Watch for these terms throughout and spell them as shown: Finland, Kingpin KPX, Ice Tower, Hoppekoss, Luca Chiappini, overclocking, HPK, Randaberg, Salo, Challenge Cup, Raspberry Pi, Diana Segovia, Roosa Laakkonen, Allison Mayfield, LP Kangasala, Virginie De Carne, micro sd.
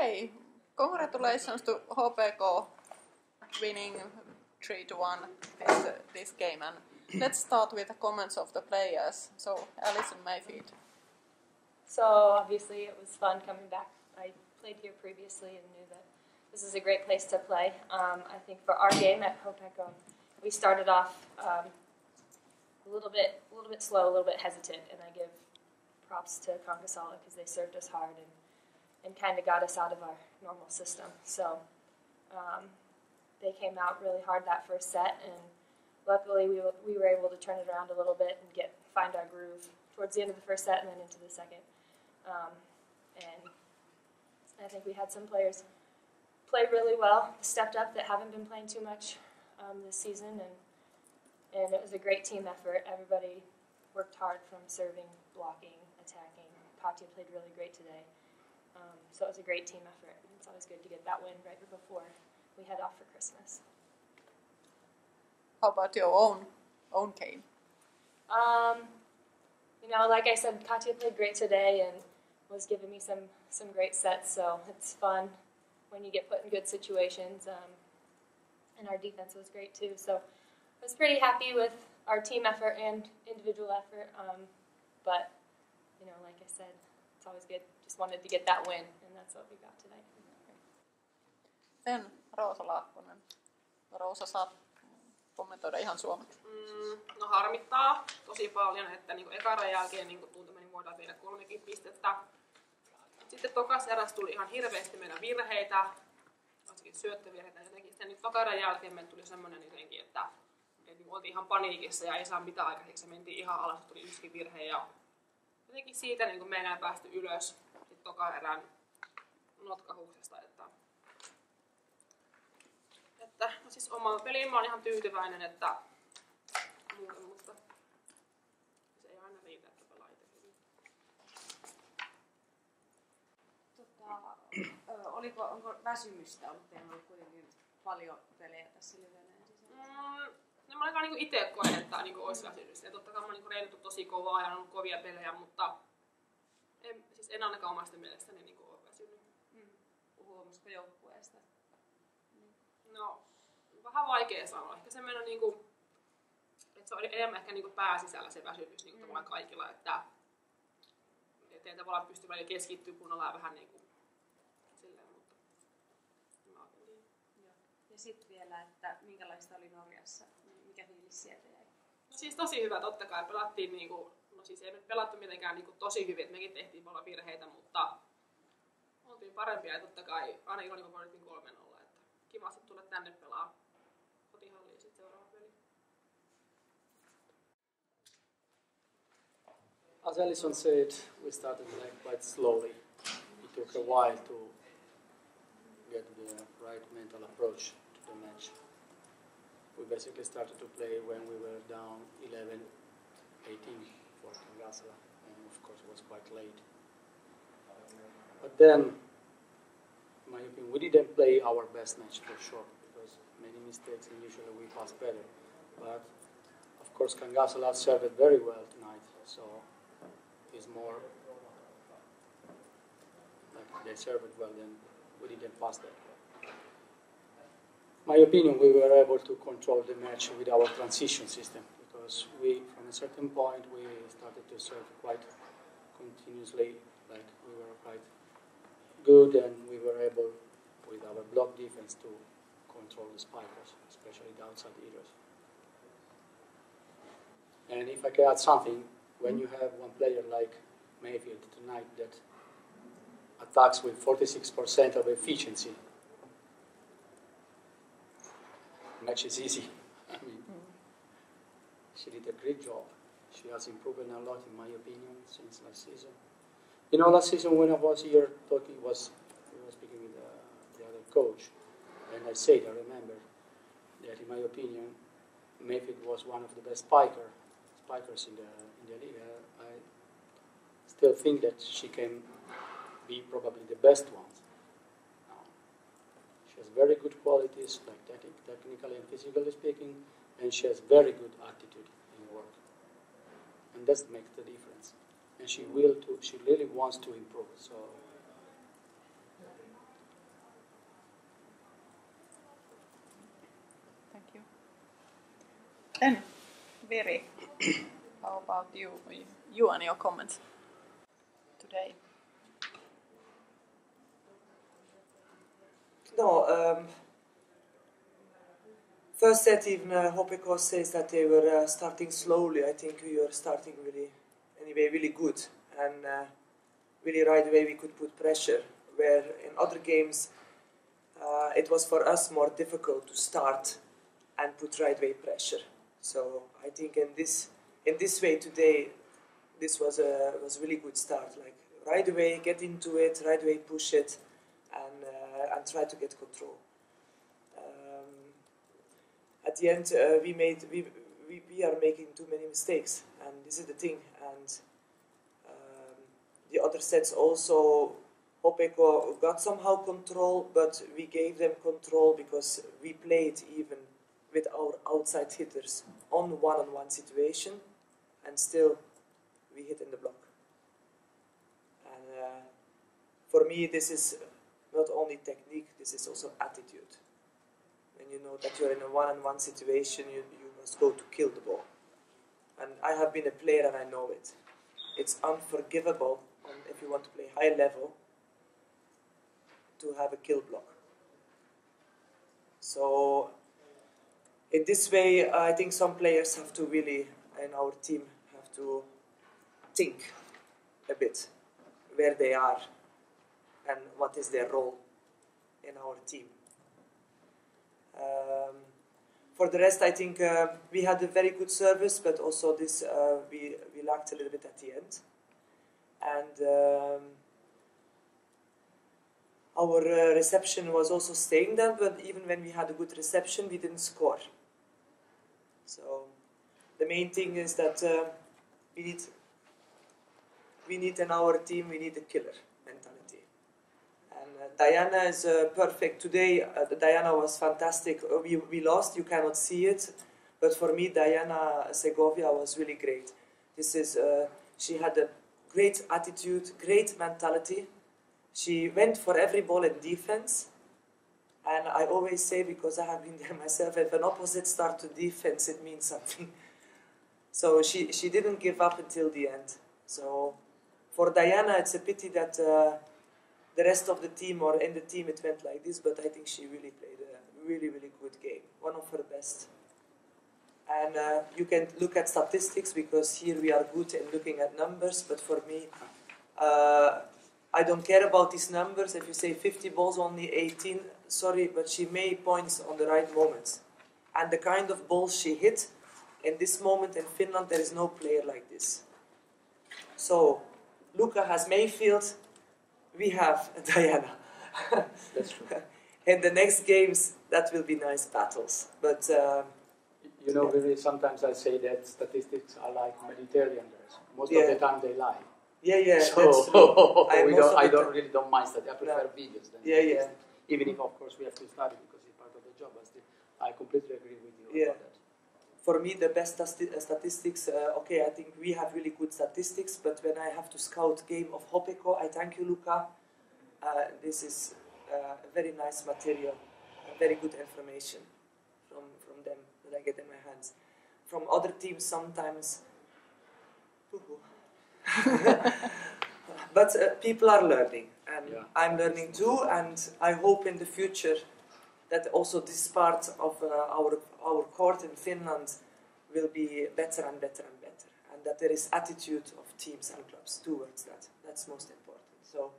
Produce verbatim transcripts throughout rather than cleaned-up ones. Hey, congratulations to H P K winning three to one this, uh, this game, and let's start with the comments of the players. So, Allison Mayfield. So, obviously it was fun coming back. I played here previously and knew that this is a great place to play. Um, I think for our game at H P K, we started off um, a little bit a little bit slow, a little bit hesitant, and I give props to Kangasala because they served us hard and, and kind of got us out of our normal system. So um, they came out really hard that first set, and luckily we, we were able to turn it around a little bit and get find our groove towards the end of the first set and then into the second. Um, and I think we had some players play really well, stepped up, that haven't been playing too much um, this season, and and it was a great team effort. Everybody worked hard from serving, blocking, attacking. Katya played really great today. Um, so it was a great team effort. It's always good to get that win right before we head off for Christmas. How about your own own game? Um, you know, like I said, Katya played great today and was giving me some, some great sets, so it's fun when you get put in good situations. Um, and our defense was great too, so I was pretty happy with our team effort and individual effort. Um, but, you know, like I said, it's always good. Just wanted to get that win, and that's what we got tonight. Then Roosa Laakkonen. Roosa, saat kommentoida ihan suomeksi. Mm, no harmittaa tosi paljon, että niinku ekan jälkeen niinku tuntui, että voidaan tehdä kolmekin pistettä. Sitten tokas eräs tuli ihan hirveästi meidän virheitä, varsinkin syöttövirheitä jotenkin. Sitten nyt tokan jälkeen meille tuli semmoinen jotenkin, että niinku oltiin ihan paniikissa ja ei saa mitään aikaiseksi. Mentiin ihan alas, tuli yksikin virhe ja jotenkin siitä niinku me ei enää päästy ylös. Sitten tokan erään notkahuksesta, että Että, no siis omaan peliin mä oon ihan tyytyväinen, että muuta, mutta se ei aina riitä, että pelaa itse hyvin. Tota, oliko, onko väsymystä ollut? Teillä on ollut kuitenkin paljon pelejä tässä liveneen sisällä. Mm, no mä ainakaan niinku ite koen, että niinku ois väsymystä. Ja totta kai mä oon niinku reinattu tosi kovaa ja on ollut kovia pelejä, mutta en, siis en ainakaan omasta mielestäni niinku oo väsynyt. Mm. Huomasiko joukkueesta? No, vähän vaikea sanoa. Ehkä se meidän niinku, että se on enemmän ehkä niinku pääsisällä se väsymys niinku mm. tavallaan kaikilla, että ettei tavallaan pysty välillä keskittyä kunnolla ja vähän niinku silleen, mutta mä oon niin. Joo. Ja sit vielä, että minkälaista oli Norjassa, mikä fiilis sieltä jäi? No siis tosi hyvä, totta kai pelattiin niinku, no siis ei me pelattu mitenkään niinku tosi hyvin, että mekin tehtiin paljon virheitä, mutta oltiin parempia ja totta kai aina ilo niinku voidettiin kolmen olla. Kiva sitten tulla tänne pelaa kotihalliin sitten seuraava peli. As Allison said, we started like quite slowly. It took a while to get the right mental approach to the match. We basically started to play when we were down eleven eighteen for Kangasala, and of course it was quite late. But then, in my opinion, we didn't play our best match for sure, because many mistakes and usually we pass better. But of course Kangasala served very well tonight, so it's more like they served well, then we didn't pass that well. In my opinion, we were able to control the match with our transition system, because we, from a certain point, we started to serve quite continuously, like we were quite good, and we were able, with our block defense, to control the spikers, especially the outside hitters. And if I can add something, when you have one player like Mayfield tonight that attacks with forty-six percent of efficiency, the match is easy. I mean, she did a great job. She has improved a lot, in my opinion, since last season. You know, last season when I was here talking, was I was speaking with uh, the other coach, and I said, I remember that in my opinion, Mayfield was one of the best spiker, spikers in the in the league. I still think that she can be probably the best one. Now, she has very good qualities, like te technically and physically speaking, and she has very good attitude in work, and that makes the difference. And she will. To, she really wants to improve. So Viri, how about you, you and your comments today? No, um, first set even uh, Hoppekoss says that they were uh, starting slowly. I think we were starting really, anyway, really good, and uh, really right away we could put pressure, where in other games uh, it was for us more difficult to start and put right away pressure. So I think in this in this way today, this was a was a really good start. Like right away, get into it, right away push it, and uh, and try to get control. Um, at the end, uh, we made we, we we are making too many mistakes, and this is the thing. And um, the other sets also, Hoppekoss got somehow control, but we gave them control because we played even with our outside hitters on one-on-one situation, and still we hit in the block. And uh, for me, this is not only technique, this is also attitude. When you know that you're in a one-on-one situation, you, you must go to kill the ball. And I have been a player and I know it. It's unforgivable if you want to play high level to have a kill block. So in this way, I think some players have to really, in our team, have to think a bit where they are and what is their role in our team. Um, for the rest, I think uh, we had a very good service, but also this uh, we, we lacked a little bit at the end. And um, our uh, reception was also staying there, but even when we had a good reception, we didn't score. So the main thing is that uh, we need we need in our team, we need a killer mentality. And uh, Diana is uh, perfect today. Uh, Diana was fantastic. Uh, we, we lost, you cannot see it, but for me, Diana Segovia was really great. This is uh, she had a great attitude, great mentality. She went for every ball in defense. And I always say, because I have been there myself, if an opposite starts to defense, it means something. So she, she didn't give up until the end. So for Diana, it's a pity that uh, the rest of the team, or in the team, it went like this. But I think she really played a really, really good game. One of her best. And uh, you can look at statistics, because here we are good in looking at numbers. But for me, uh, I don't care about these numbers. If you say fifty balls, only eighteen, sorry, but she made points on the right moments. And the kind of balls she hit, in this moment in Finland, there is no player like this. So, Luca has Mayfield, we have Diana. That's true. In the next games, that will be nice battles. But um, you know, yeah. Really, sometimes I say that statistics are like Mediterranean bears. Most yeah. of the time they lie. Yeah, yeah, so that's true. I, don't, I don't, really don't mind that. I prefer no. videos. Than yeah, yeah. Even if, of course, we have to study because it's part of the job. But still, I completely agree with you yeah. about that. For me, the best statistics, uh, okay, I think we have really good statistics, but when I have to scout game of Hoppekoss, I thank you, Luca. Uh, this is uh, very nice material, very good information from, from them that I get in my hands. From other teams, sometimes... But uh, people are learning, and yeah. I'm learning too, and I hope in the future that also this part of uh, our our court in Finland will be better and better and better, and that there is attitude of teams and clubs towards that. That's most important. So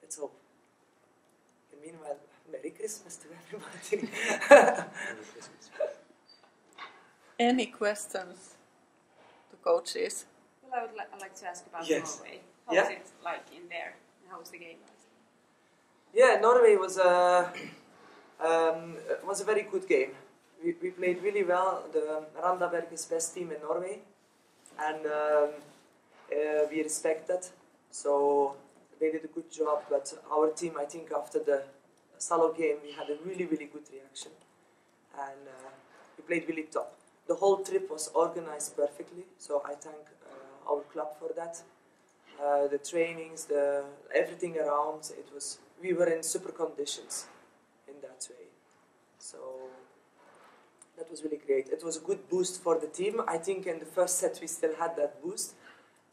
let's hope. And meanwhile, Merry Christmas to everybody. Merry Christmas. Any questions to coaches? I would li like to ask about yes. Norway. How yeah. was it like in there? How was the game? Yeah, Norway was a um, was a very good game. We, we played really well. The Randaberg is best team in Norway, and um, uh, we respect that. So they did a good job. But our team, I think, after the Salo game, we had a really really good reaction, and uh, we played really top. The whole trip was organized perfectly. So I thank our club for that, uh, the trainings, the everything around. It was we were in super conditions in that way, so that was really great. It was a good boost for the team. I think in the first set we still had that boost,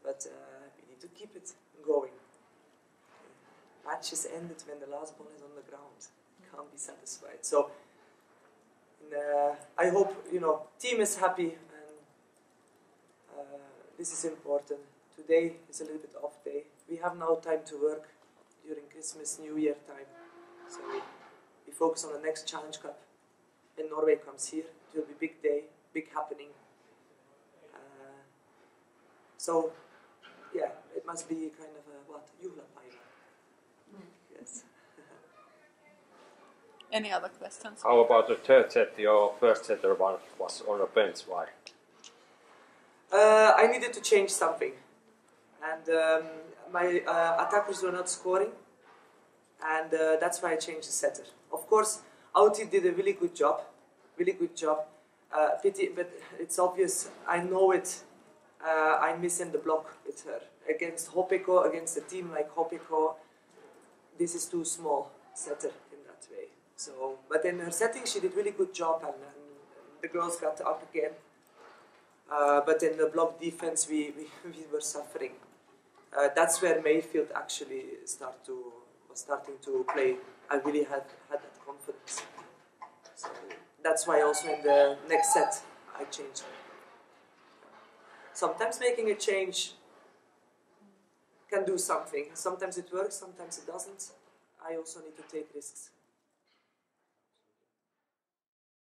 but uh, we need to keep it going. Matches ended when the last ball is on the ground. Can't be satisfied. So and, uh, I hope, you know, team is happy, and uh, this is important. Today is a little bit off day. We have now time to work during Christmas, New Year time. So we, we focus on the next Challenge Cup. When Norway comes here, it will be big day, big happening. Uh, so, yeah, it must be kind of a, what, Juhlapaila. Yes. Any other questions? How about the third set? Your first set was on a bench. Why? Uh, I needed to change something. And um, my uh, attackers were not scoring. And uh, that's why I changed the setter. Of course, Auti did a really good job. Really good job. Uh, pity, but it's obvious. I know it. Uh, I'm missing the block with her. Against Hopeko, against a team like Hopeko, this is too small setter in that way. So, but in her setting, she did really good job, and, and the girls got up again. Uh, but in the block defense, we we, we were suffering. Uh, that's where Mayfield actually start to was starting to play. I really had had that confidence. So that's why also in the next set I changed. Sometimes making a change can do something. Sometimes it works, sometimes it doesn't. I also need to take risks.